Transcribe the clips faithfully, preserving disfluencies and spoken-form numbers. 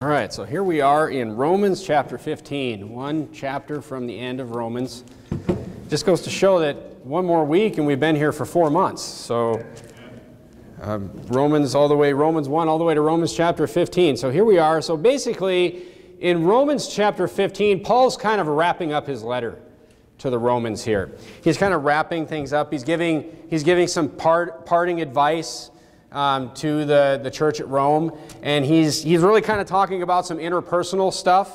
All right, so here we are in Romans chapter fifteen, one chapter from the end of Romans. Just goes to show that one more week and we've been here for four months. So um, Romans all the way, Romans one all the way to Romans chapter fifteen. So here we are. So basically in Romans chapter fifteen, Paul's kind of wrapping up his letter to the Romans here. He's kind of wrapping things up. He's giving, he's giving some part, parting advice Um, to the, the church at Rome, and he's, he's really kind of talking about some interpersonal stuff.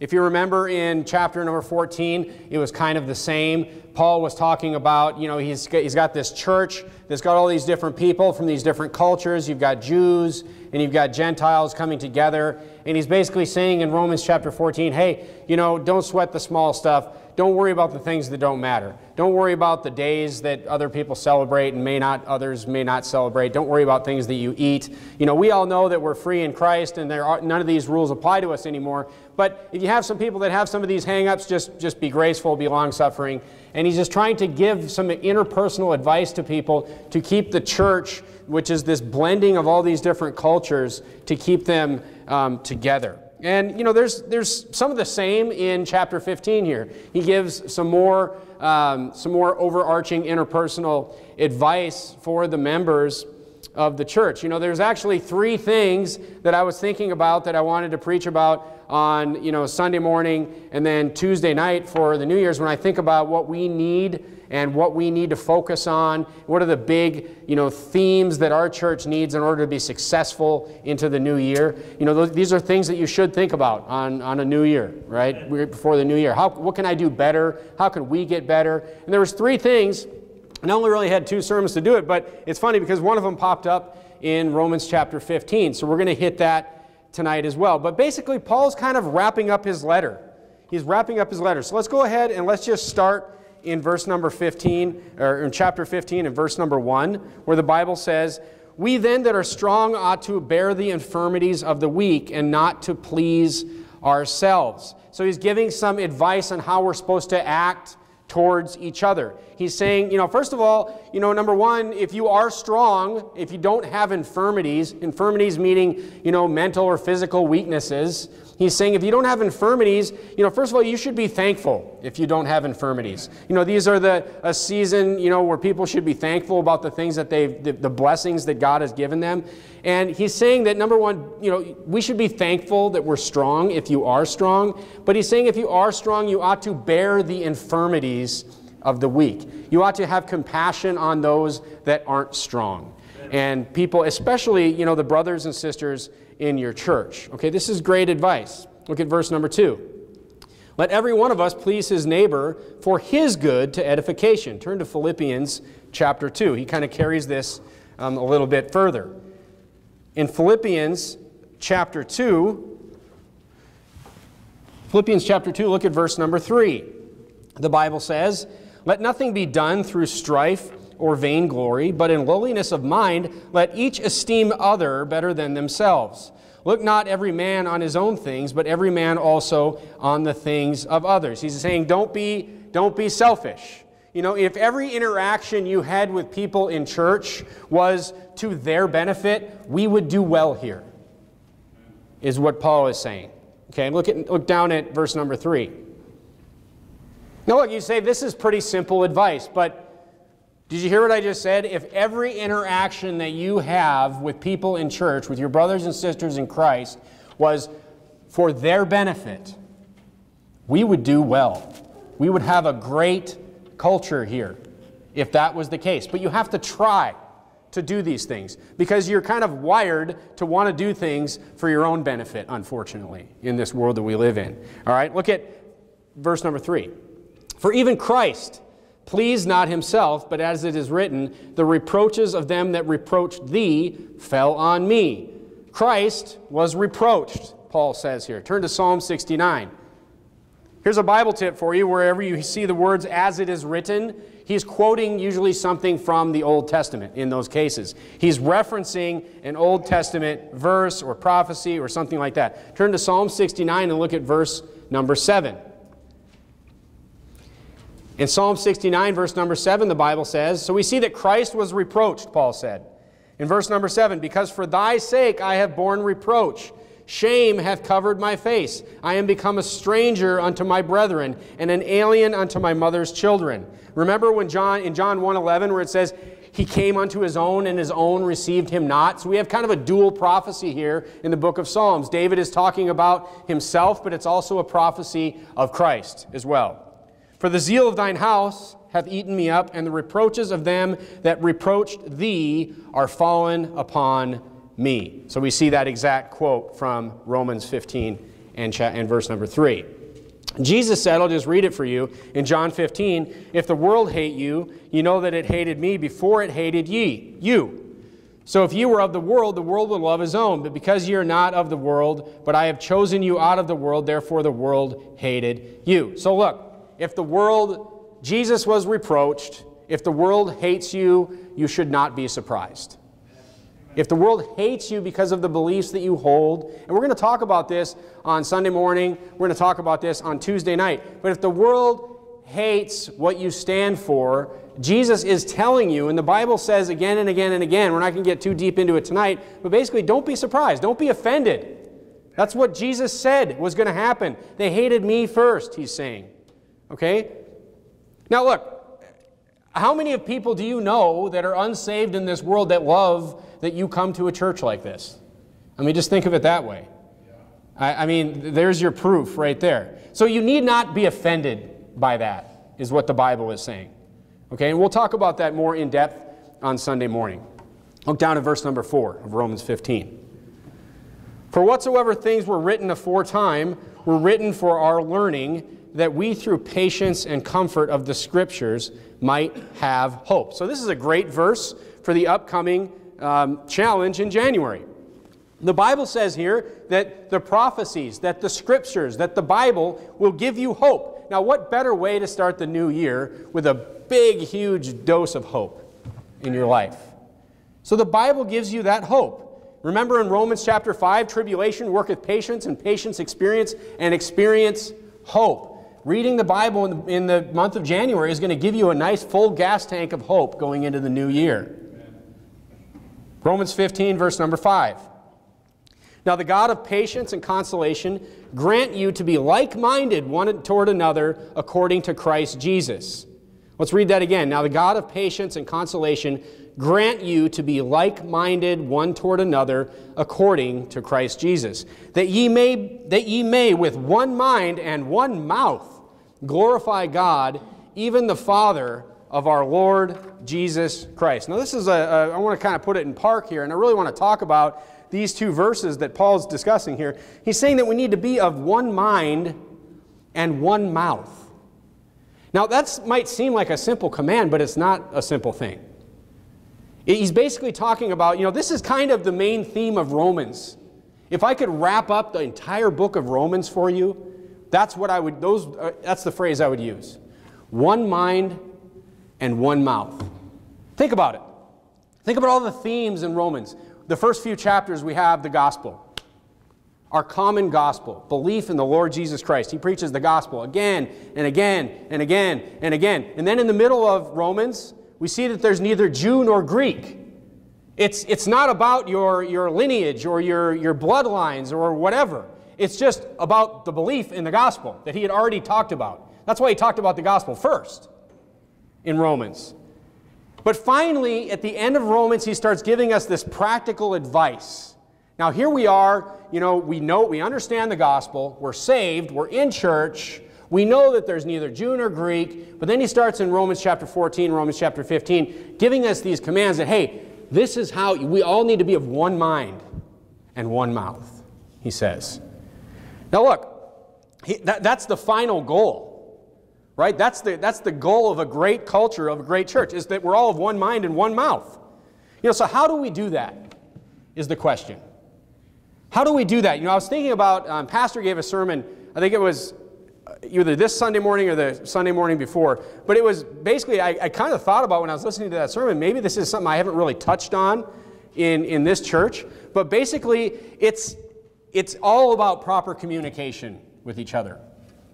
If you remember in chapter number fourteen, it was kind of the same. Paul was talking about, you know, he's got, he's got this church that's got all these different people from these different cultures. You've got Jews and you've got Gentiles coming together, and he's basically saying in Romans chapter fourteen, hey, you know, don't sweat the small stuff. Don't worry about the things that don't matter. Don't worry about the days that other people celebrate and may not, others may not celebrate. Don't worry about things that you eat. You know, we all know that we're free in Christ and there are, none of these rules apply to us anymore. But if you have some people that have some of these hang-ups, just, just be graceful, be long-suffering. And he's just trying to give some interpersonal advice to people to keep the church, which is this blending of all these different cultures, to keep them um, together. And, you know, there's, there's some of the same in chapter fifteen here. He gives some more, um, some more overarching interpersonal advice for the members of the church. You know, there's actually three things that I was thinking about that I wanted to preach about on, you know, Sunday morning and then Tuesday night for the New Year's, when I think about what we need and what we need to focus on, what are the big, you know, themes that our church needs in order to be successful into the new year. You know, those, these are things that you should think about on, on a new year, right? Before the new year. How, what can I do better? How can we get better? And there was three things, and I only really had two sermons to do it, but it's funny because one of them popped up in Romans chapter fifteen. So we're going to hit that tonight as well. But basically, Paul's kind of wrapping up his letter. He's wrapping up his letter. So let's go ahead and let's just start in verse number fifteen, or in chapter fifteen and verse number one, where the Bible says, "We then that are strong ought to bear the infirmities of the weak and not to please ourselves." So he's giving some advice on how we're supposed to act towards each other. He's saying, you know, first of all, you know, number one, if you are strong, if you don't have infirmities, infirmities meaning, you know, mental or physical weaknesses, he's saying if you don't have infirmities, you know, first of all, you should be thankful if you don't have infirmities. You know, these are the, a season, you know, where people should be thankful about the things that they've, the, the blessings that God has given them. And he's saying that, number one, you know, we should be thankful that we're strong if you are strong. But he's saying if you are strong, you ought to bear the infirmities of the weak. You ought to have compassion on those that aren't strong. And people, especially, you know, the brothers and sisters in your church. Okay, this is great advice. Look at verse number two. "Let every one of us please his neighbor for his good to edification." Turn to Philippians chapter two. He kind of carries this um, a little bit further. In Philippians chapter two, Philippians chapter two, look at verse number three. The Bible says, "Let nothing be done through strife or vainglory, but in lowliness of mind, let each esteem other better than themselves. Look not every man on his own things, but every man also on the things of others." He's saying, don't be, don't be selfish. You know, if every interaction you had with people in church was to their benefit, we would do well here, is what Paul is saying. Okay, look at, look down at verse number three. Now look, you say this is pretty simple advice, but did you hear what I just said? If every interaction that you have with people in church, with your brothers and sisters in Christ, was for their benefit, we would do well. We would have a great culture here if that was the case. But you have to try to do these things because you're kind of wired to want to do things for your own benefit, unfortunately, in this world that we live in. All right, look at verse number three. "For even Christ pleased not himself, but as it is written, the reproaches of them that reproached thee fell on me." Christ was reproached, Paul says here. Turn to Psalm sixty-nine. Here's a Bible tip for you. Wherever you see the words "as it is written," he's quoting usually something from the Old Testament in those cases. He's referencing an Old Testament verse or prophecy or something like that. Turn to Psalm sixty-nine and look at verse number seven. In Psalm sixty-nine, verse number seven, the Bible says, so we see that Christ was reproached, Paul said. In verse number seven, "Because for thy sake I have borne reproach. Shame hath covered my face. I am become a stranger unto my brethren, and an alien unto my mother's children. Remember when John, in John one eleven, where it says, he came unto his own, and his own received him not. So we have kind of a dual prophecy here in the book of Psalms. David is talking about himself, but it's also a prophecy of Christ as well. For the zeal of thine house hath eaten me up, and the reproaches of them that reproached thee are fallen upon me. So we see that exact quote from Romans fifteen and, and verse number three. Jesus said, I'll just read it for you, in John fifteen, if the world hate you, you know that it hated me before it hated ye, you. So if ye were of the world, the world would love his own. But because ye are not of the world, but I have chosen you out of the world, therefore the world hated you. So look, if the world, Jesus was reproached, if the world hates you, you should not be surprised. If the world hates you because of the beliefs that you hold, and we're going to talk about this on Sunday morning, we're going to talk about this on Tuesday night, but if the world hates what you stand for, Jesus is telling you, and the Bible says again and again and again, we're not going to get too deep into it tonight, but basically don't be surprised, don't be offended. That's what Jesus said was going to happen. They hated me first, he's saying. Okay? Now look, how many of people do you know that are unsaved in this world that love that you come to a church like this? I mean, just think of it that way. Yeah. I, I mean, there's your proof right there. So you need not be offended by that, is what the Bible is saying. Okay, and we'll talk about that more in depth on Sunday morning. Look down at verse number four of Romans fifteen. For whatsoever things were written aforetime were written for our learning, that we through patience and comfort of the Scriptures might have hope. So this is a great verse for the upcoming um, challenge in January. The Bible says here that the prophecies, that the Scriptures, that the Bible will give you hope. Now what better way to start the new year with a big, huge dose of hope in your life? So the Bible gives you that hope. Remember in Romans chapter five, tribulation worketh patience, and patience experience, and experience hope. Reading the Bible in the, in the month of January is going to give you a nice full gas tank of hope going into the new year. Amen. Romans fifteen, verse number five. Now the God of patience and consolation grant you to be like-minded one toward another according to Christ Jesus. Let's read that again. Now the God of patience and consolation grant you to be like-minded one toward another according to Christ Jesus, that ye may, that ye may with one mind and one mouth glorify God, even the Father of our Lord Jesus Christ. Now this is a, a I want to kind of put it in park here, and I really want to talk about these two verses that Paul's discussing here. He's saying that we need to be of one mind and one mouth. Now that might seem like a simple command, but it's not a simple thing. He's basically talking about, you know, this is kind of the main theme of Romans. If I could wrap up the entire book of Romans for you, that's what I would, those, uh, that's the phrase I would use. One mind and one mouth. Think about it. Think about all the themes in Romans. The first few chapters we have the gospel. Our common gospel, belief in the Lord Jesus Christ. He preaches the gospel again and again and again and again. And then in the middle of Romans, we see that there's neither Jew nor Greek. It's, it's not about your, your lineage or your, your bloodlines or whatever. It's just about the belief in the gospel that he had already talked about. That's why he talked about the gospel first in Romans. But finally, at the end of Romans, he starts giving us this practical advice. Now here we are, you know, we know, we understand the gospel, we're saved, we're in church, we know that there's neither Jew nor Greek, but then he starts in Romans chapter fourteen, Romans chapter fifteen, giving us these commands that, hey, this is how, we all need to be of one mind and one mouth, he says. Now look, he, that, that's the final goal, right? That's the, that's the goal of a great culture, of a great church, is that we're all of one mind and one mouth. You know, so how do we do that is the question. How do we do that? You know, I was thinking about, um, Pastor gave a sermon, I think it was either this Sunday morning or the Sunday morning before, but it was basically, I, I kind of thought about when I was listening to that sermon, maybe this is something I haven't really touched on in, in this church, but basically it's, it's all about proper communication with each other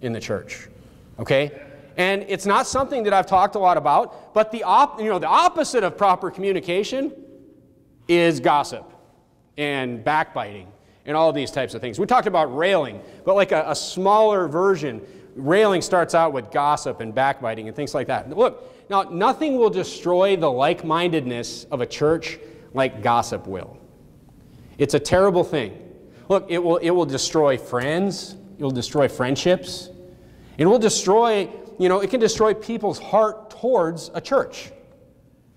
in the church, okay? And it's not something that I've talked a lot about, but the, op, you know, the opposite of proper communication is gossip and backbiting and all these types of things. We talked about railing, but like a, a smaller version, railing starts out with gossip and backbiting and things like that. Look, now nothing will destroy the like-mindedness of a church like gossip will. It's a terrible thing. Look, it will, it will destroy friends, it will destroy friendships, it will destroy, you know, it can destroy people's heart towards a church.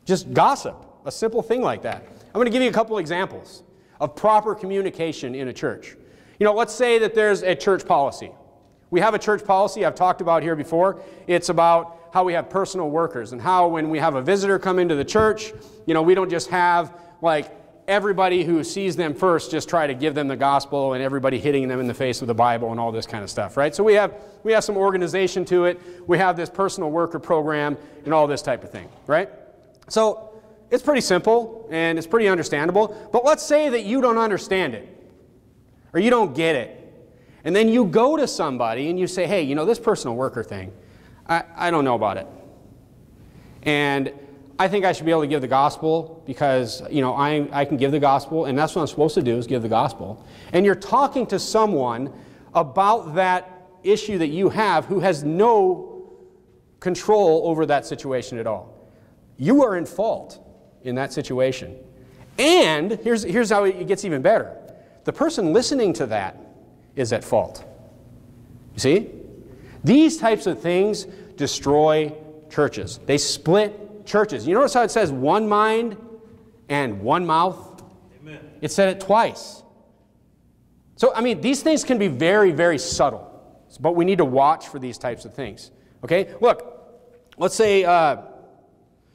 Just gossip, a simple thing like that. I'm going to give you a couple examples of proper communication in a church. You know, let's say that there's a church policy. We have a church policy I've talked about here before. It's about how we have personal workers and how when we have a visitor come into the church, you know, we don't just have like everybody who sees them first just try to give them the gospel and everybody hitting them in the face with the Bible and all this kind of stuff, right? So we have, we have some organization to it. We have this personal worker program and all this type of thing, right? So it's pretty simple and it's pretty understandable, but let's say that you don't understand it or you don't get it. And then you go to somebody and you say, hey, you know, this personal worker thing, I, I don't know about it. And I think I should be able to give the gospel because, you know, I, I can give the gospel and that's what I'm supposed to do is give the gospel. And you're talking to someone about that issue that you have who has no control over that situation at all. You are in fault in that situation. And here's, here's how it gets even better. The person listening to that is at fault. You see? These types of things destroy churches. They split churches. You notice how it says one mind and one mouth? Amen. It said it twice. So, I mean, these things can be very, very subtle. But we need to watch for these types of things. Okay? Look, let's say uh,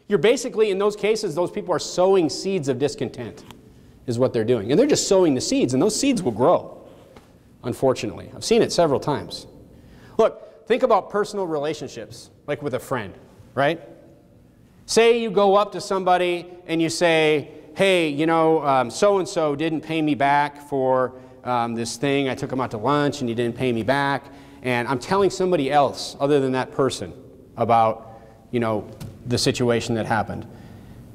you're basically, in those cases, those people are sowing seeds of discontent is what they're doing. And they're just sowing the seeds, and those seeds will grow, unfortunately. I've seen it several times. Look, think about personal relationships, like with a friend, right? Say you go up to somebody and you say, hey, you know, um, so-and-so didn't pay me back for um, this thing. I took him out to lunch and he didn't pay me back. And I'm telling somebody else other than that person about, you know, the situation that happened.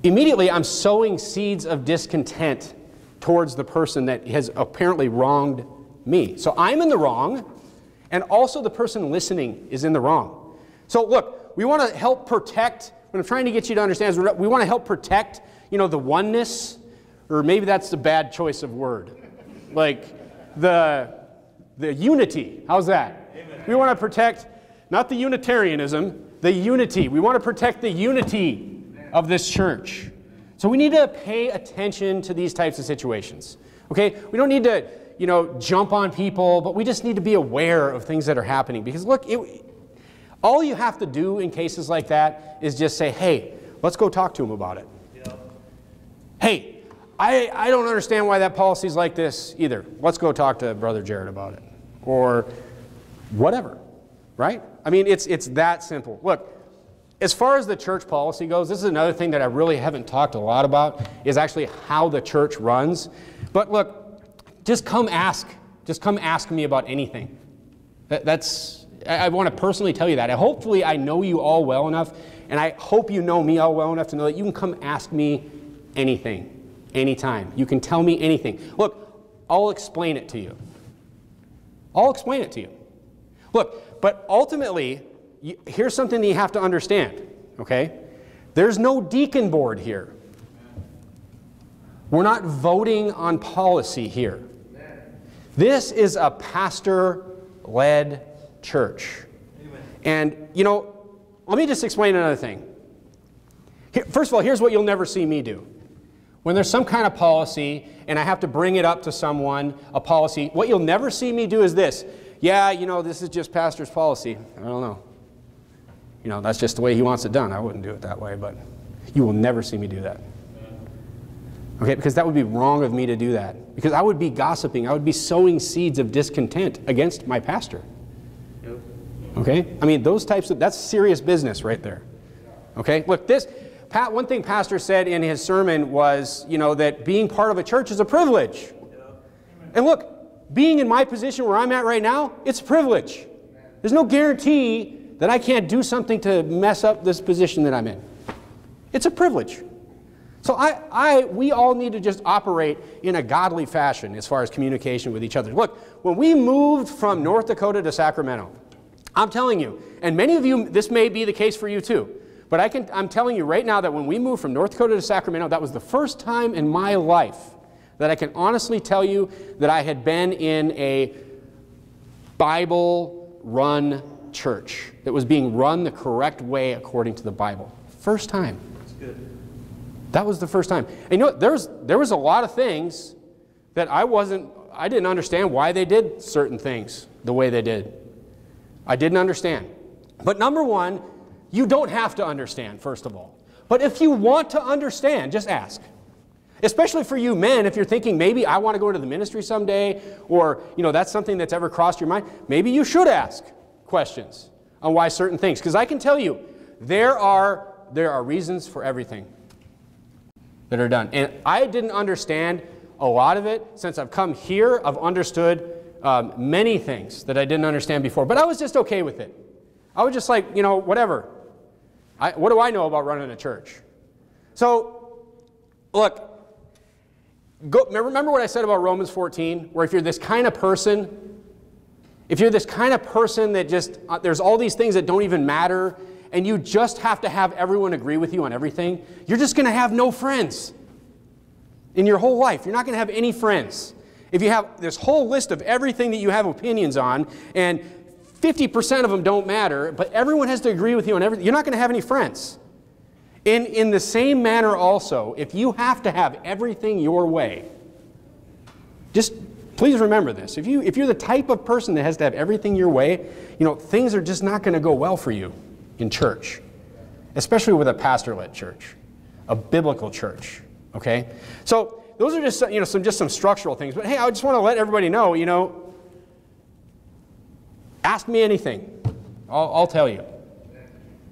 Immediately, I'm sowing seeds of discontent towards the person that has apparently wronged me. So I'm in the wrong. And also the person listening is in the wrong. So look, we want to help protect, what I'm trying to get you to understand is we want to help protect, you know, the oneness, or maybe that's the bad choice of word. Like the, the unity, how's that? Amen. We want to protect, not the Unitarianism, the unity. We want to protect the unity of this church. So we need to pay attention to these types of situations. Okay, we don't need to, you know, jump on people, but we just need to be aware of things that are happening. Because look, it, all you have to do in cases like that is just say, hey, let's go talk to them about it. Yeah. Hey, I, I don't understand why that policy is like this either. Let's go talk to Brother Jared about it. Or whatever, right? I mean, it's, it's that simple. Look, as far as the church policy goes, this is another thing that I really haven't talked a lot about, is actually how the church runs. But look, just come ask. Just come ask me about anything. That, that's, I, I want to personally tell you that. I, hopefully I know you all well enough, and I hope you know me all well enough to know that you can come ask me anything, anytime. You can tell me anything. Look, I'll explain it to you. I'll explain it to you. Look, but ultimately, you, here's something that you have to understand, okay? There's no deacon board here. We're not voting on policy here. This is a pastor-led church. Amen. And, you know, let me just explain another thing. Here, first of all, here's what you'll never see me do. When there's some kind of policy and I have to bring it up to someone, a policy, what you'll never see me do is this. Yeah, you know, this is just pastor's policy. I don't know. You know, that's just the way he wants it done. I wouldn't do it that way, but you will never see me do that. Okay, because that would be wrong of me to do that. Because I would be gossiping. I would be sowing seeds of discontent against my pastor. Yep. Okay? I mean, those types of, that's serious business right there. Okay? Look, this, Pat, one thing Pastor said in his sermon was, you know, that being part of a church is a privilege. Yep. And look, being in my position where I'm at right now, it's a privilege. Amen. There's no guarantee that I can't do something to mess up this position that I'm in. It's a privilege. So I, I, we all need to just operate in a godly fashion as far as communication with each other. Look, when we moved from North Dakota to Sacramento, I'm telling you, and many of you, this may be the case for you too, but I can, I'm telling you right now that when we moved from North Dakota to Sacramento, that was the first time in my life that I can honestly tell you that I had been in a Bible-run church that was being run the correct way according to the Bible. First time. That's good. That was the first time. And you know, there's, there was a lot of things that I wasn't, I didn't understand why they did certain things the way they did. I didn't understand. But number one, you don't have to understand, first of all. But if you want to understand, just ask. Especially for you men, if you're thinking, maybe I want to go into the ministry someday, or you know, that's something that's ever crossed your mind, maybe you should ask questions on why certain things. Because I can tell you, there are, there are reasons for everything that are done. And I didn't understand a lot of it. Since I've come here, I've understood um, many things that I didn't understand before, but I was just okay with it. I was just like, you know, whatever. I, what do I know about running a church? So, look, go, remember what I said about Romans fourteen, where if you're this kind of person, if you're this kind of person that just, uh, there's all these things that don't even matter, and you just have to have everyone agree with you on everything, you're just going to have no friends in your whole life. You're not going to have any friends. If you have this whole list of everything that you have opinions on, and fifty percent of them don't matter, but everyone has to agree with you on everything, you're not going to have any friends. In, in the same manner also, if you have to have everything your way, just please remember this. If, you, if you're the type of person that has to have everything your way, you know, things are just not going to go well for you in church, especially with a pastor-led church, a biblical church, okay? So those are just, you know, some, just some structural things. But hey, I just want to let everybody know, you know, ask me anything. I'll, I'll tell you.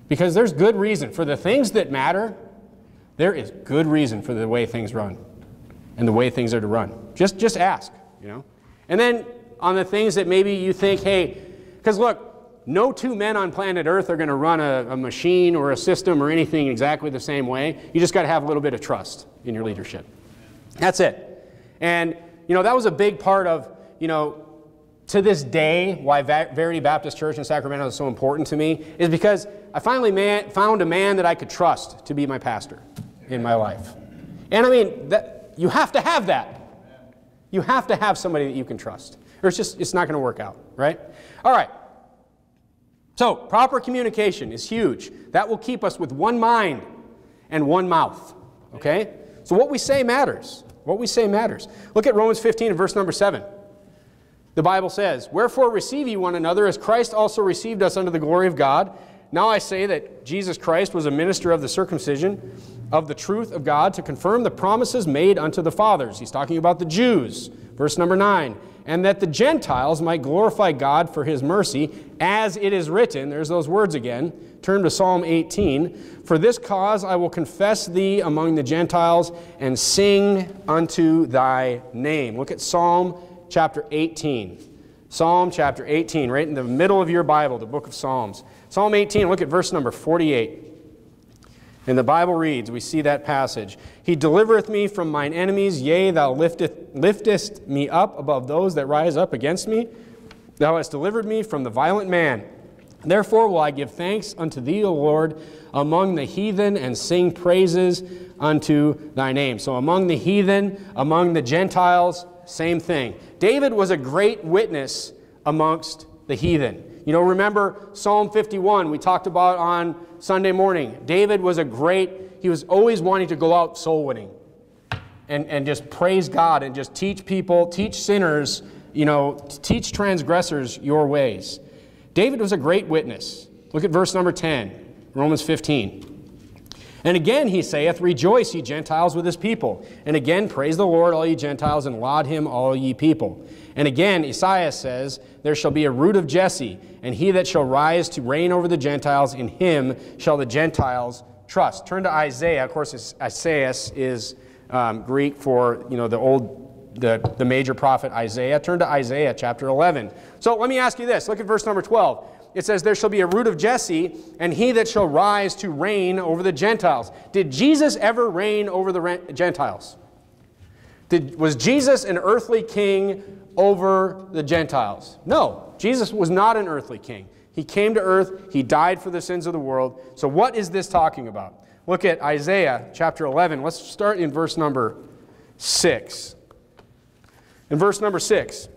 Because there's good reason. For the things that matter, there is good reason for the way things run and the way things are to run. Just, just ask, you know? And then on the things that maybe you think, hey, because look, no two men on planet Earth are going to run a, a machine or a system or anything exactly the same way. You just got to have a little bit of trust in your leadership. That's it. And, you know, that was a big part of, you know, to this day, why Verity Baptist Church in Sacramento is so important to me is because I finally man, found a man that I could trust to be my pastor in my life. And, I mean, that, you have to have that. You have to have somebody that you can trust. Or it's just, it's not going to work out, right? All right. So, proper communication is huge. That will keep us with one mind and one mouth, okay? So what we say matters. What we say matters. Look at Romans fifteen and verse number seven. The Bible says, "Wherefore receive ye one another, as Christ also received us unto the glory of God. Now I say that Jesus Christ was a minister of the circumcision, of the truth of God, to confirm the promises made unto the fathers." He's talking about the Jews. Verse number nine. "And that the Gentiles might glorify God for his mercy, as it is written," there's those words again, turn to Psalm eighteen, "For this cause I will confess thee among the Gentiles and sing unto thy name." Look at Psalm chapter eighteen. Psalm chapter eighteen, right in the middle of your Bible, the book of Psalms. Psalm eighteen, look at verse number forty-eight. And the Bible reads, we see that passage, "He delivereth me from mine enemies, yea, thou lifteth, liftest me up above those that rise up against me. Thou hast delivered me from the violent man. Therefore will I give thanks unto thee, O Lord, among the heathen, and sing praises unto thy name." So among the heathen, among the Gentiles, same thing. David was a great witness amongst the heathen. You know, remember Psalm fifty-one we talked about on Sunday morning. David was a great, he was always wanting to go out soul winning and, and just praise God and just teach people, teach sinners, you know, teach transgressors your ways. David was a great witness. Look at verse number ten, Romans fifteen. "And again he saith, Rejoice, ye Gentiles, with his people. And again, praise the Lord, all ye Gentiles, and laud him, all ye people. And again, Isaiah says, There shall be a root of Jesse, and he that shall rise to reign over the Gentiles, in him shall the Gentiles trust." Turn to Isaiah. Of course, Isaiah is um, Greek for, you know, the old, the, the major prophet Isaiah. Turn to Isaiah chapter eleven. So let me ask you this. Look at verse number twelve. it says, there shall be a root of Jesse, and he that shall rise to reign over the Gentiles. Did Jesus ever reign over the Gentiles? Did, was Jesus an earthly king over the Gentiles? No, Jesus was not an earthly king. He came to earth. He died for the sins of the world. So what is this talking about? Look at Isaiah chapter eleven. Let's start in verse number six. In verse number six,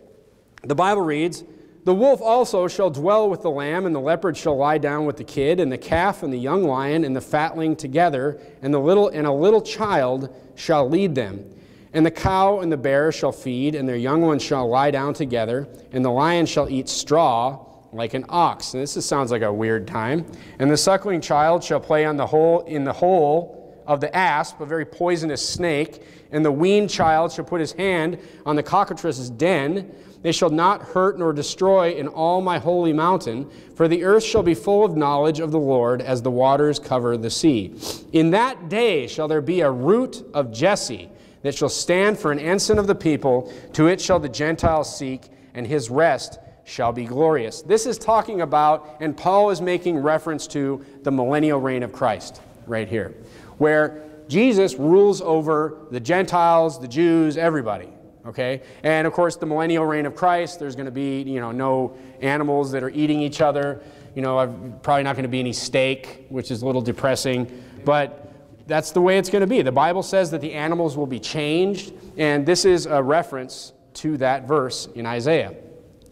the Bible reads, the wolf also shall dwell with the lamb, and the leopard shall lie down with the kid, and the calf and the young lion and the fatling together, and, the little, and a little child shall lead them. And the cow and the bear shall feed, and their young ones shall lie down together, and the lion shall eat straw like an ox. And this is, sounds like a weird time. And the suckling child shall play on the hole, in the hole of the asp, a very poisonous snake, and the weaned child shall put his hand on the cockatrice's den. They shall not hurt nor destroy in all my holy mountain, for the earth shall be full of knowledge of the Lord as the waters cover the sea. In that day shall there be a root of Jesse, that shall stand for an ensign of the people, to it shall the Gentiles seek, and his rest shall be glorious. This is talking about, and Paul is making reference to, the millennial reign of Christ right here, where Jesus rules over the Gentiles, the Jews, everybody. Okay? And of course, the millennial reign of Christ, there's going to be, you know, no animals that are eating each other. You know, probably not going to be any steak, which is a little depressing, but that's the way it's going to be. The Bible says that the animals will be changed, and this is a reference to that verse in Isaiah.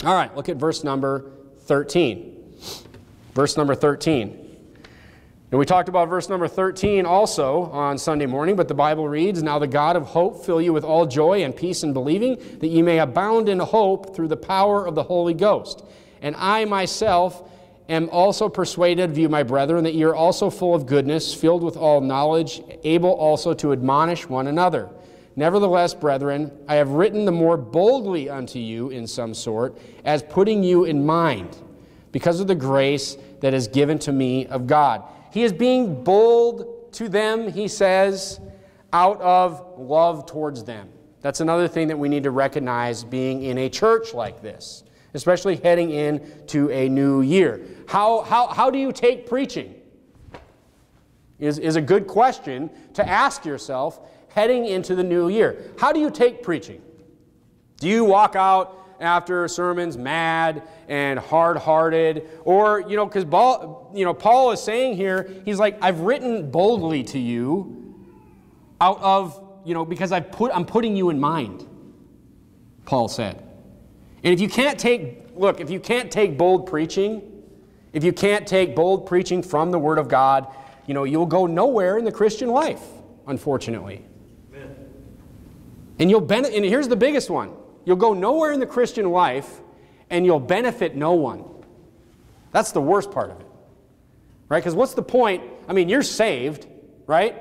All right, look at verse number thirteen. Verse number thirteen. And we talked about verse number thirteen also on Sunday morning, but the Bible reads, now the God of hope fill you with all joy and peace in believing, that ye may abound in hope through the power of the Holy Ghost. And I myself am also persuaded of you, my brethren, that ye are also full of goodness, filled with all knowledge, able also to admonish one another. Nevertheless, brethren, I have written the more boldly unto you in some sort, as putting you in mind, because of the grace that is given to me of God. He is being bold to them, he says, out of love towards them. That's another thing that we need to recognize being in a church like this, especially heading into a new year. How, how, how do you take preaching? Is, is a good question to ask yourself heading into the new year. How do you take preaching? Do you walk out after sermons mad and hard-hearted? Or, you know, because you know, Paul is saying here, he's like, I've written boldly to you out of, you know, because I've put, I'm putting you in mind, Paul said. And if you can't take, look, if you can't take bold preaching, if you can't take bold preaching from the Word of God, you know, you'll go nowhere in the Christian life, unfortunately. Amen. And you'll benefit, and here's the biggest one. You'll go nowhere in the Christian life, and you'll benefit no one. That's the worst part of it, right? Because what's the point? I mean, you're saved, right?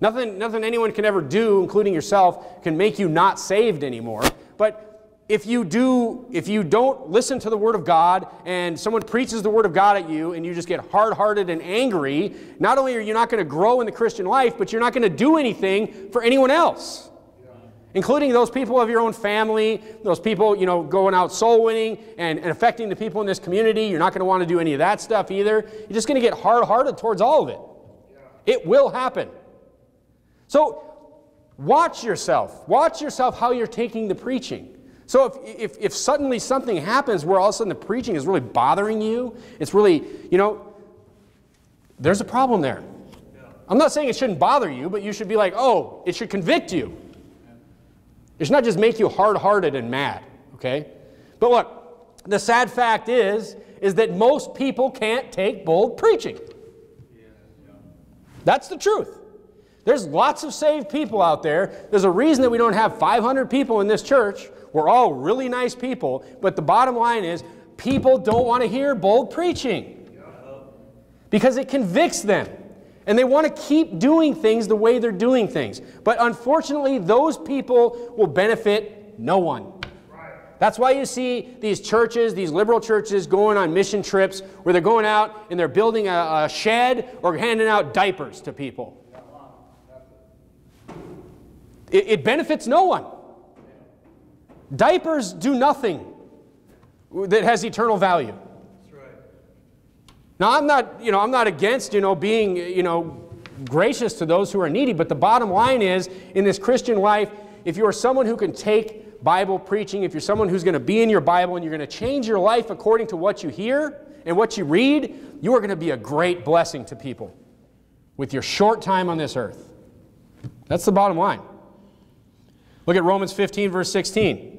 Nothing, nothing anyone can ever do, including yourself, can make you not saved anymore. But If you, do, if you don't listen to the Word of God, and someone preaches the Word of God at you, and you just get hard-hearted and angry, not only are you not going to grow in the Christian life, but you're not going to do anything for anyone else, yeah, including those people of your own family, those people, you know, going out soul-winning and, and affecting the people in this community. You're not going to want to do any of that stuff either. You're just going to get hard-hearted towards all of it. Yeah. It will happen. So watch yourself. Watch yourself how you're taking the preaching. So if, if, if suddenly something happens where all of a sudden the preaching is really bothering you, it's really, you know, there's a problem there. Yeah. I'm not saying it shouldn't bother you, but you should be like, oh, it should convict you. Yeah. It should not just make you hard-hearted and mad, okay? But look, the sad fact is, is that most people can't take bold preaching. Yeah. Yeah. That's the truth. There's lots of saved people out there. There's a reason that we don't have five hundred people in this church. We're all really nice people, but the bottom line is people don't want to hear bold preaching because it convicts them, and they want to keep doing things the way they're doing things. But unfortunately, those people will benefit no one. That's why you see these churches, these liberal churches, going on mission trips where they're going out and they're building a, a shed or handing out diapers to people. It benefits no one. Diapers do nothing that has eternal value. That's right. Now, I'm not, you know, I'm not against, you know, being, you know, gracious to those who are needy, but the bottom line is, in this Christian life, if you are someone who can take Bible preaching, if you're someone who's going to be in your Bible and you're going to change your life according to what you hear and what you read, you are going to be a great blessing to people with your short time on this earth. That's the bottom line. Look at Romans fifteen, verse sixteen.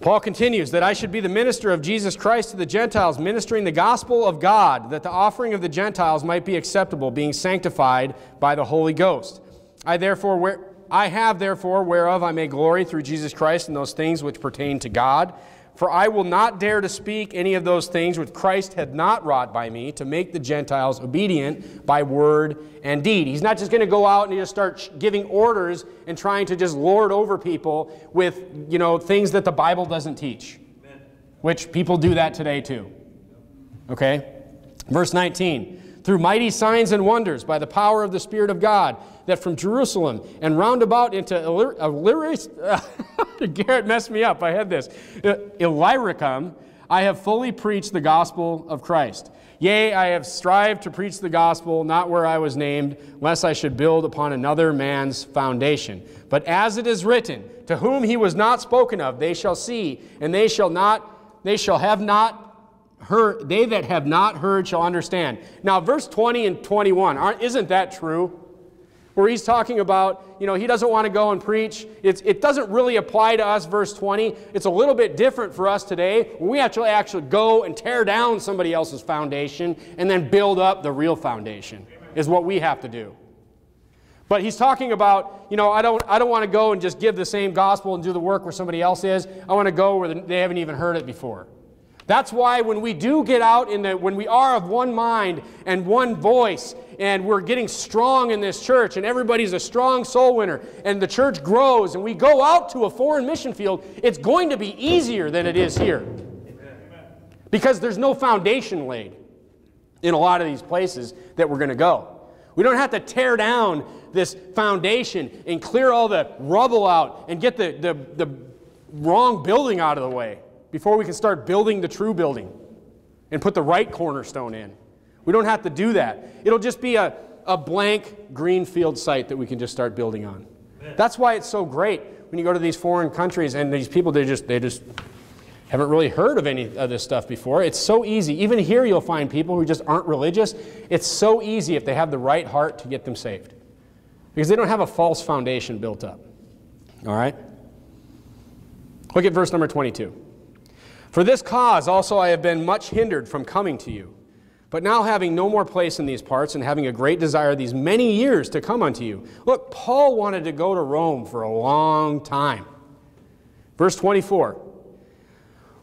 Paul continues, that I should be the minister of Jesus Christ to the Gentiles, ministering the gospel of God, that the offering of the Gentiles might be acceptable, being sanctified by the Holy Ghost. I therefore, where, I have therefore whereof I may glory through Jesus Christ in those things which pertain to God. For I will not dare to speak any of those things which Christ had not wrought by me, to make the Gentiles obedient by word and deed. He's not just going to go out and just start giving orders and trying to just lord over people with, you know, things that the Bible doesn't teach. Amen. Which people do that today too. Okay? Verse nineteen. Through mighty signs and wonders, by the power of the Spirit of God, that from Jerusalem and round about into Illyricum, uh, Garrett messed me up, I had this, Illyricum, I have fully preached the gospel of Christ. Yea, I have strived to preach the gospel, not where I was named, lest I should build upon another man's foundation. But as it is written, to whom he was not spoken of, they shall see, and they shall not, they shall have not heard, they that have not heard shall understand. Now, verse twenty and twenty-one, aren't, isn't that true? Where he's talking about, you know, he doesn't want to go and preach. It's, it doesn't really apply to us, verse twenty. It's a little bit different for us today. We actually actually go and tear down somebody else's foundation and then build up the real foundation. Amen. Is what we have to do. But he's talking about, you know, I don't, I don't want to go and just give the same gospel and do the work where somebody else is. I want to go where they haven't even heard it before. That's why when we do get out in the, when we are of one mind and one voice, and we're getting strong in this church, and everybody's a strong soul winner, and the church grows, and we go out to a foreign mission field, it's going to be easier than it is here. Because there's no foundation laid in a lot of these places that we're going to go. We don't have to tear down this foundation and clear all the rubble out and get the, the, the wrong building out of the way before we can start building the true building and put the right cornerstone in. We don't have to do that. It'll just be a, a blank greenfield site that we can just start building on. Amen. That's why it's so great when you go to these foreign countries and these people, they just, they just haven't really heard of any of this stuff before. It's so easy. Even here you'll find people who just aren't religious. It's so easy if they have the right heart to get them saved. Because they don't have a false foundation built up. All right? Look at verse number twenty-two. For this cause also I have been much hindered from coming to you. But now having no more place in these parts, and having a great desire these many years to come unto you. Look, Paul wanted to go to Rome for a long time. Verse twenty-four.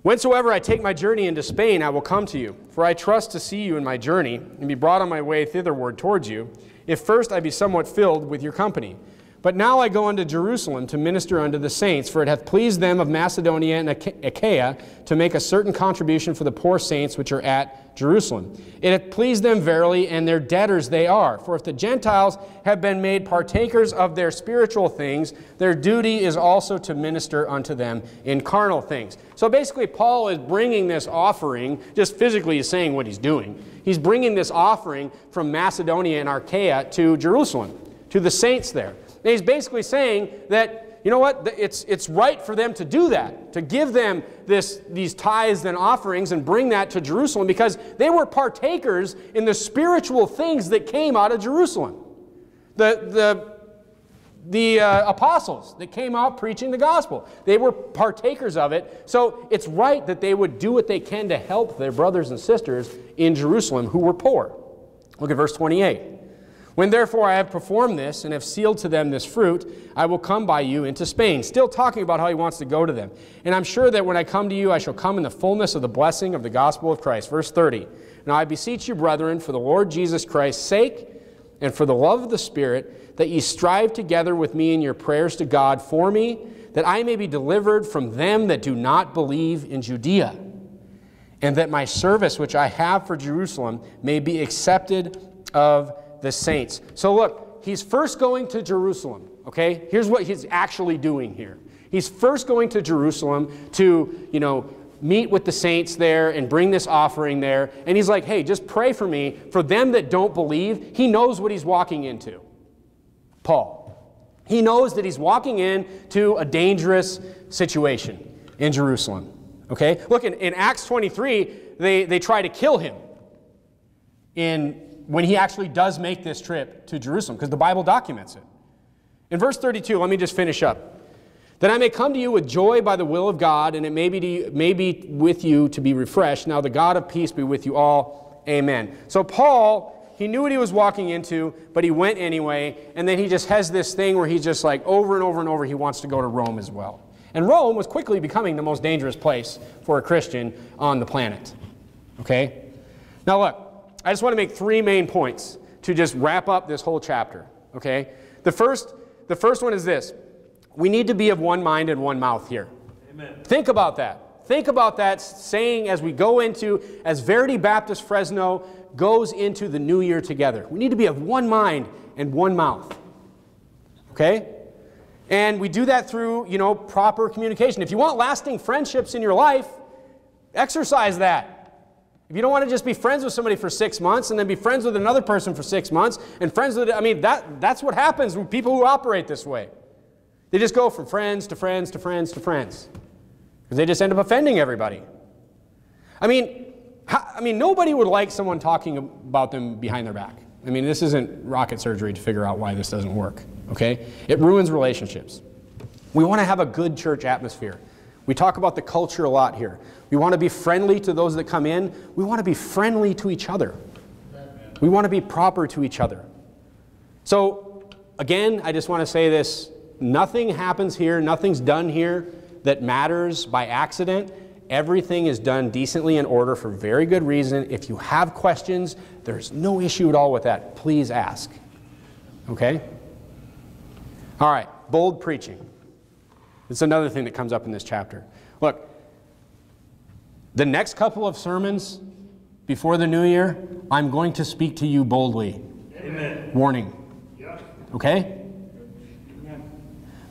Whensoever I take my journey into Spain, I will come to you. For I trust to see you in my journey, and be brought on my way thitherward towards you, if first I be somewhat filled with your company. But now I go unto Jerusalem to minister unto the saints, for it hath pleased them of Macedonia and Achaia to make a certain contribution for the poor saints which are at Jerusalem. It hath pleased them verily, and their debtors they are. For if the Gentiles have been made partakers of their spiritual things, their duty is also to minister unto them in carnal things. So basically Paul is bringing this offering, just physically is saying what he's doing. He's bringing this offering from Macedonia and Achaia to Jerusalem, to the saints there. And he's basically saying that, you know what, it's, it's right for them to do that, to give them this, these tithes and offerings and bring that to Jerusalem, because they were partakers in the spiritual things that came out of Jerusalem. The, the, the uh, apostles that came out preaching the gospel, they were partakers of it. So it's right that they would do what they can to help their brothers and sisters in Jerusalem who were poor. Look at verse twenty-eight. When therefore I have performed this, and have sealed to them this fruit, I will come by you into Spain. Still talking about how he wants to go to them. And I'm sure that when I come to you, I shall come in the fullness of the blessing of the gospel of Christ. Verse thirty. Now I beseech you, brethren, for the Lord Jesus Christ's sake, and for the love of the Spirit, that ye strive together with me in your prayers to God for me, that I may be delivered from them that do not believe in Judea, and that my service which I have for Jerusalem may be accepted of the saints. So look, he's first going to Jerusalem, okay? Here's what he's actually doing here. He's first going to Jerusalem to, you know, meet with the saints there and bring this offering there. And he's like, hey, just pray for me. For them that don't believe, he knows what he's walking into. Paul. He knows that he's walking into a dangerous situation in Jerusalem. Okay? Look, in, in Acts twenty-three, they, they try to kill him in, when he actually does make this trip to Jerusalem, because the Bible documents it. In verse thirty-two, let me just finish up. That I may come to you with joy by the will of God, and it may be, to you, may be with you to be refreshed. Now the God of peace be with you all. Amen. So Paul, he knew what he was walking into, but he went anyway. And then he just has this thing where he's just like over and over and over, he wants to go to Rome as well. And Rome was quickly becoming the most dangerous place for a Christian on the planet. Okay? Now look, I just want to make three main points to just wrap up this whole chapter. Okay? The first, the first one is this. We need to be of one mind and one mouth here. Amen. Think about that. Think about that saying as we go into, as Verity Baptist Fresno goes into the new year together. We need to be of one mind and one mouth. Okay? And we do that through, you know, proper communication. If you want lasting friendships in your life, exercise that. If you don't want to just be friends with somebody for six months and then be friends with another person for six months and friends with, I mean, that, that's what happens with people who operate this way. They just go from friends to friends to friends to friends. Because they just end up offending everybody. I mean, how, I mean, nobody would like someone talking about them behind their back. I mean, this isn't rocket surgery to figure out why this doesn't work, okay? It ruins relationships. We want to have a good church atmosphere. We talk about the culture a lot here. We want to be friendly to those that come in. We want to be friendly to each other. We want to be proper to each other. So, again, I just want to say this. Nothing happens here, nothing's done here that matters by accident. Everything is done decently in order for very good reason. If you have questions, there's no issue at all with that. Please ask. Okay? All right, bold preaching. It's another thing that comes up in this chapter. Look, the next couple of sermons before the new year, I'm going to speak to you boldly. Amen. Warning. Yeah. Okay?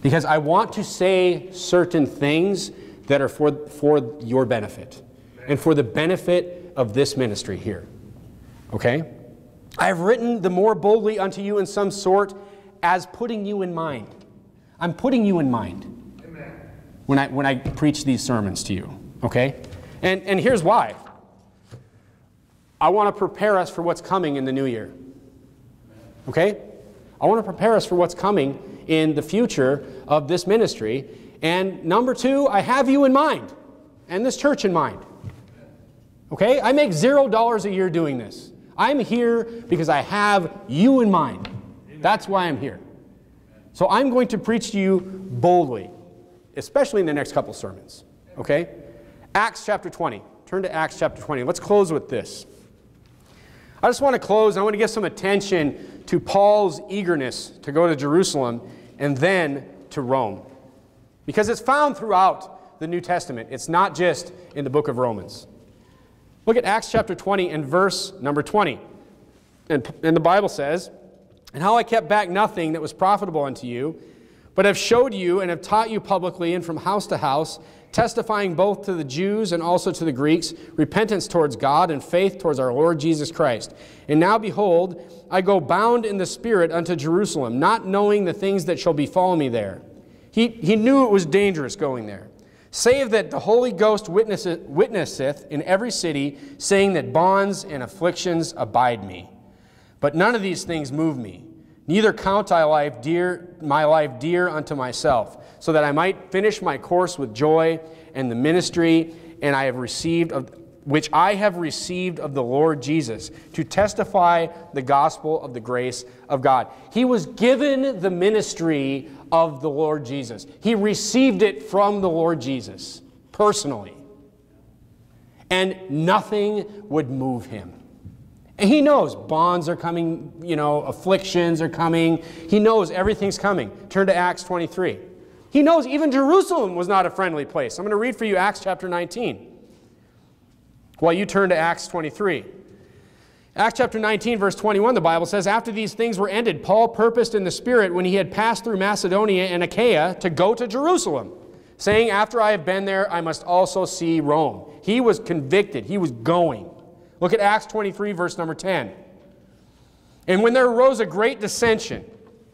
Because I want to say certain things that are for, for your benefit and for the benefit of this ministry here. Okay? I have written the more boldly unto you in some sort as putting you in mind. I'm putting you in mind when I, when I preach these sermons to you. Okay? And, and here's why. I want to prepare us for what's coming in the new year. Okay? I want to prepare us for what's coming in the future of this ministry. And number two, I have you in mind and this church in mind. Okay? I make zero dollars a year doing this. I'm here because I have you in mind. That's why I'm here. So I'm going to preach to you boldly, especially in the next couple sermons. Okay? Acts chapter twenty. Turn to Acts chapter twenty. Let's close with this. I just want to close. I want to give some attention to Paul's eagerness to go to Jerusalem and then to Rome. Because it's found throughout the New Testament. It's not just in the book of Romans. Look at Acts chapter twenty and verse number twenty. And, and the Bible says, "And how I kept back nothing that was profitable unto you, but have showed you and have taught you publicly and from house to house, testifying both to the Jews and also to the Greeks, repentance towards God and faith towards our Lord Jesus Christ. And now behold, I go bound in the Spirit unto Jerusalem, not knowing the things that shall befall me there." He, he knew it was dangerous going there. "Save that the Holy Ghost witnesseth, witnesseth in every city, saying that bonds and afflictions abide me. But none of these things move me. Neither count I life dear, my life dear unto myself, so that I might finish my course with joy and the ministry and I have received of, which I have received of the Lord Jesus, to testify the gospel of the grace of God." He was given the ministry of the Lord Jesus. He received it from the Lord Jesus personally. And nothing would move him. And he knows bonds are coming, you know, afflictions are coming. He knows everything's coming. Turn to Acts twenty-three. He knows even Jerusalem was not a friendly place. I'm going to read for you Acts chapter nineteen. While you turn to Acts twenty-three. Acts chapter nineteen, verse twenty-one, the Bible says, "After these things were ended, Paul purposed in the Spirit, when he had passed through Macedonia and Achaia, to go to Jerusalem, saying, after I have been there, I must also see Rome. He was convicted. He was going. Look at Acts twenty-three, verse number ten. And when there arose a great dissension,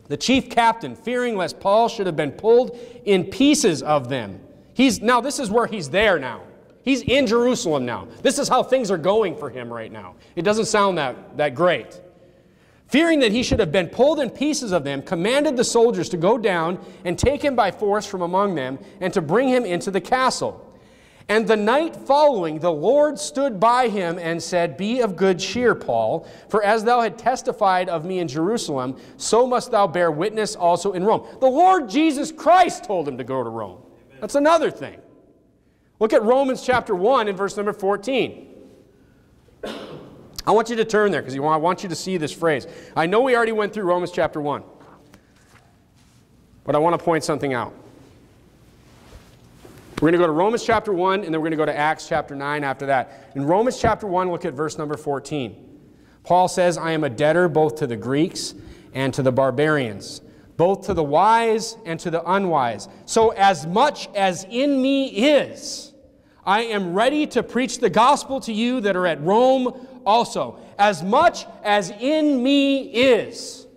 the chief captain, fearing lest Paul should have been pulled in pieces of them. He's, now this is where he's there now. He's in Jerusalem now. This is how things are going for him right now. It doesn't sound that, that great. Fearing that he should have been pulled in pieces of them, commanded the soldiers to go down and take him by force from among them and to bring him into the castle. And the night following, the Lord stood by him and said, Be of good cheer, Paul, for as thou had testified of me in Jerusalem, so must thou bear witness also in Rome. The Lord Jesus Christ told him to go to Rome. Amen. That's another thing. Look at Romans chapter one and verse number fourteen. I want you to turn there because I want you to see this phrase. I know we already went through Romans chapter one, but I want to point something out. We're going to go to Romans chapter one, and then we're going to go to Acts chapter nine after that. In Romans chapter one, look at verse number fourteen. Paul says, I am a debtor both to the Greeks and to the barbarians, both to the wise and to the unwise. So as much as in me is, I am ready to preach the gospel to you that are at Rome also. As much as in me is.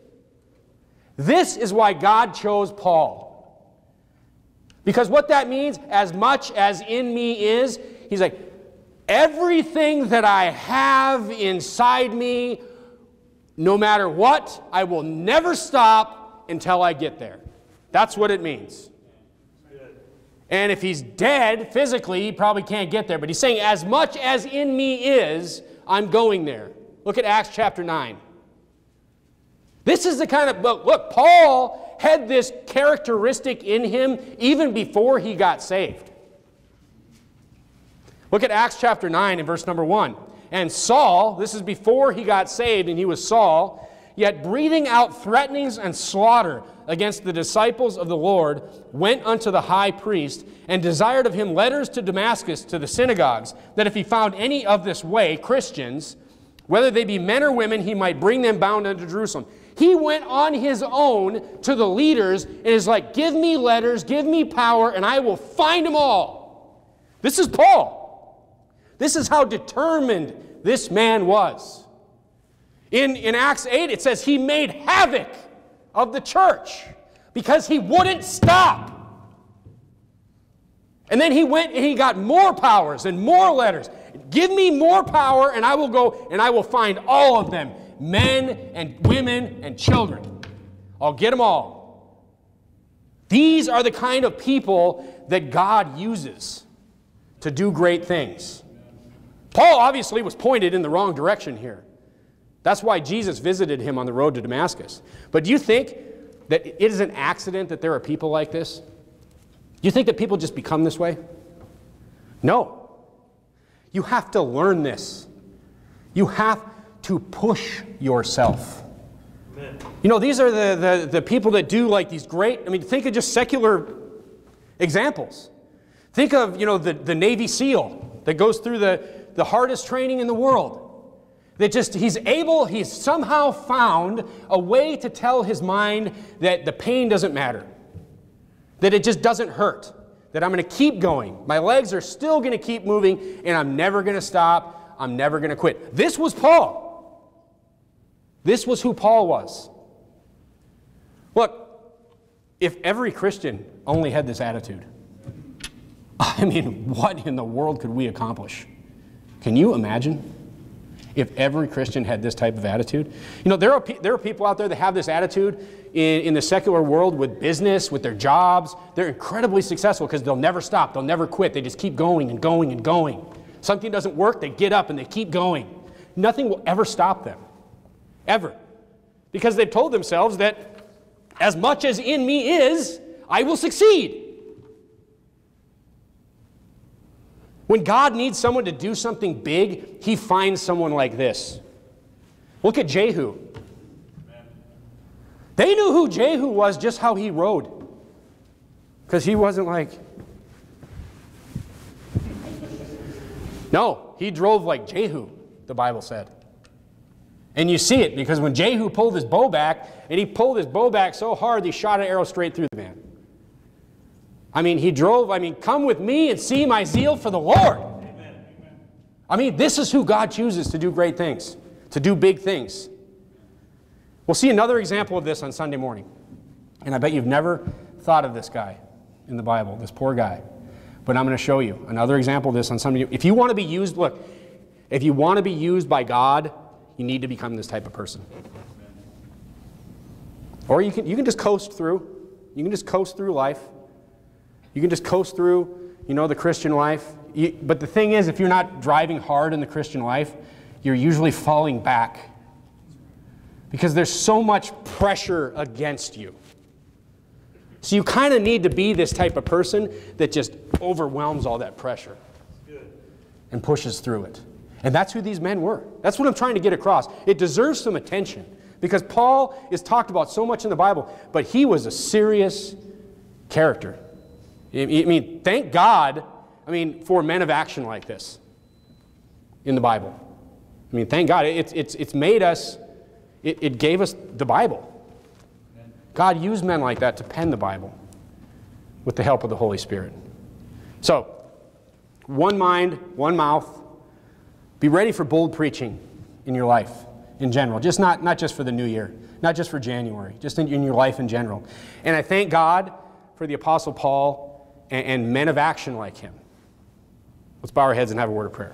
This is why God chose Paul. Because what that means, as much as in me is, he's like, everything that I have inside me, no matter what, I will never stop until I get there. That's what it means. And if he's dead physically, he probably can't get there. But he's saying, as much as in me is, I'm going there. Look at Acts chapter nine. This is the kind of, but look, Paul had this characteristic in him even before he got saved. Look at Acts chapter nine and verse number one. And Saul, this is before he got saved and he was Saul, yet breathing out threatenings and slaughter against the disciples of the Lord, went unto the high priest and desired of him letters to Damascus to the synagogues, that if he found any of this way, Christians, whether they be men or women, he might bring them bound unto Jerusalem. He went on his own to the leaders and is like, give me letters, give me power, and I will find them all. This is Paul. This is how determined this man was. In, in Acts eight, it says he made havoc of the church because he wouldn't stop. And then he went and he got more powers and more letters. Give me more power and I will go and I will find all of them. Men and women and children. I'll get them all. These are the kind of people that God uses to do great things. Paul obviously was pointed in the wrong direction here. That's why Jesus visited him on the road to Damascus. But do you think that it is an accident that there are people like this? Do you think that people just become this way? No. You have to learn this. You have to push yourself. Amen. You know, these are the, the, the people that do like these great, I mean, think of just secular examples. Think of, you know, the, the Navy SEAL that goes through the, the hardest training in the world. That just, he's able, he's somehow found a way to tell his mind that the pain doesn't matter. That it just doesn't hurt. That I'm going to keep going. My legs are still going to keep moving and I'm never going to stop. I'm never going to quit. This was Paul. This was who Paul was. Look, if every Christian only had this attitude, I mean, what in the world could we accomplish? Can you imagine if every Christian had this type of attitude? You know, there are, there are people out there that have this attitude in, in the secular world with business, with their jobs. They're incredibly successful because they'll never stop. They'll never quit. They just keep going and going and going. Something doesn't work, they get up and they keep going. Nothing will ever stop them. Ever. Because they've told themselves that as much as in me is, I will succeed. When God needs someone to do something big, he finds someone like this. Look at Jehu. Amen. They knew who Jehu was, just how he rode. Because he wasn't like... No, he drove like Jehu, the Bible said. And you see it, because when Jehu pulled his bow back, and he pulled his bow back so hard, he shot an arrow straight through the man. I mean, he drove, I mean, come with me and see my zeal for the Lord. Amen. I mean, this is who God chooses to do great things, to do big things. We'll see another example of this on Sunday morning. And I bet you've never thought of this guy in the Bible, this poor guy. But I'm going to show you another example of this on Sunday. If you want to be used, look, if you want to be used by God, you need to become this type of person. Or you can, you can just coast through. You can just coast through life. You can just coast through, you know, the Christian life. You, but the thing is, if you're not driving hard in the Christian life, you're usually falling back because there's so much pressure against you. So you kind of need to be this type of person that just overwhelms all that pressure and pushes through it. And that's who these men were. That's what I'm trying to get across. It deserves some attention because Paul is talked about so much in the Bible, but he was a serious character. I mean, thank God, I mean, for men of action like this in the Bible. I mean, thank God. It's, it's, it's made us, it, it gave us the Bible. God used men like that to pen the Bible with the help of the Holy Spirit. So, one mind, one mouth. Be ready for bold preaching in your life in general. Just not, not just for the new year, not just for January, just in, in your life in general. And I thank God for the Apostle Paul and, and men of action like him. Let's bow our heads and have a word of prayer.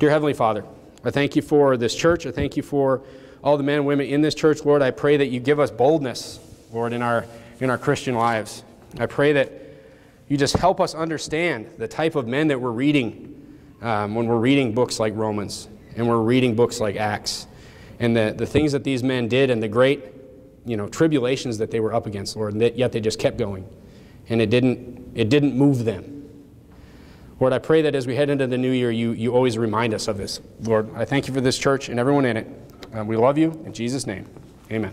Dear Heavenly Father, I thank you for this church. I thank you for all the men and women in this church. Lord, I pray that you give us boldness, Lord, in our, in our Christian lives. I pray that you just help us understand the type of men that we're reading um, when we're reading books like Romans and we're reading books like Acts and the, the things that these men did and the great, you know, tribulations that they were up against, Lord, and that, yet they just kept going. And it didn't, it didn't move them. Lord, I pray that as we head into the new year, you, you always remind us of this. Lord, I thank you for this church and everyone in it. Uh, we love you. In Jesus' name, amen.